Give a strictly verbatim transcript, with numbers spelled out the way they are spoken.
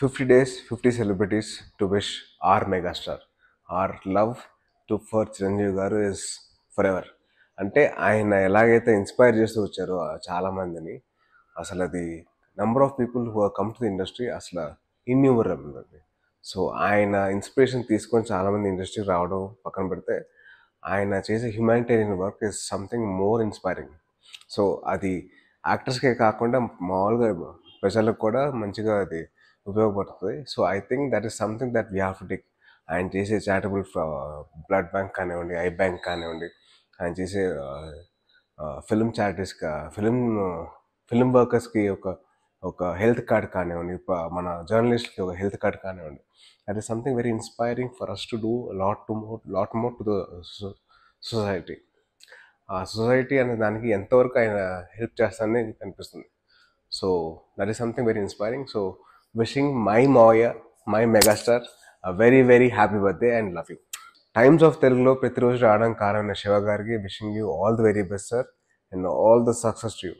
fifty days, fifty celebrities to wish our megastar. Our love to for Chiranjeevi garu is forever. అంటే ఆయన ఎలాగైతే inspire చేస్తూ వచ్చారో చాలామందిని, అసలు అది number of people who are come to the industry అసలు ఇన్యూమరబుల్ అండి. సో ఆయన ఇన్స్పిరేషన్ తీసుకొని చాలామంది ఇండస్ట్రీ రావడం పక్కన పెడితే, ఆయన చేసే humanitarian work is something more inspiring. So అది యాక్టర్స్కే కాకుండా మామూలుగా ప్రజలకు కూడా మంచిగా అది ఉపయోగపడుతుంది. So I think that is something that we have to take. ఆయన చేసే చారిటబుల్ బ్లడ్ బ్యాంక్ కానివ్వండి, ఐ బ్యాంక్ కానివ్వండి, ఆయన చేసే ఫిల్మ్ చారిటీస్ ఫిల్మ్ ఫిల్మ్ వర్కర్స్కి ఒక ఒక హెల్త్ కార్డ్ కానివ్వండి, మన జర్నలిస్ట్కి ఒక హెల్త్ కార్డ్ కానివ్వండి, that is something very inspiring for us to do lot to more lot more to the society. ఆ సొసైటీ అనే దానికి ఎంతవరకు ఆయన హెల్ప్ చేస్తానని అనిపిస్తుంది. So that is something very inspiring. So wishing my మాయ my megastar a very very happy birthday and love you. Times of Telugu ప్రతిరోజు రావడం కారణమైన శివ గారికి wishing you all the very best sir and all the success to you.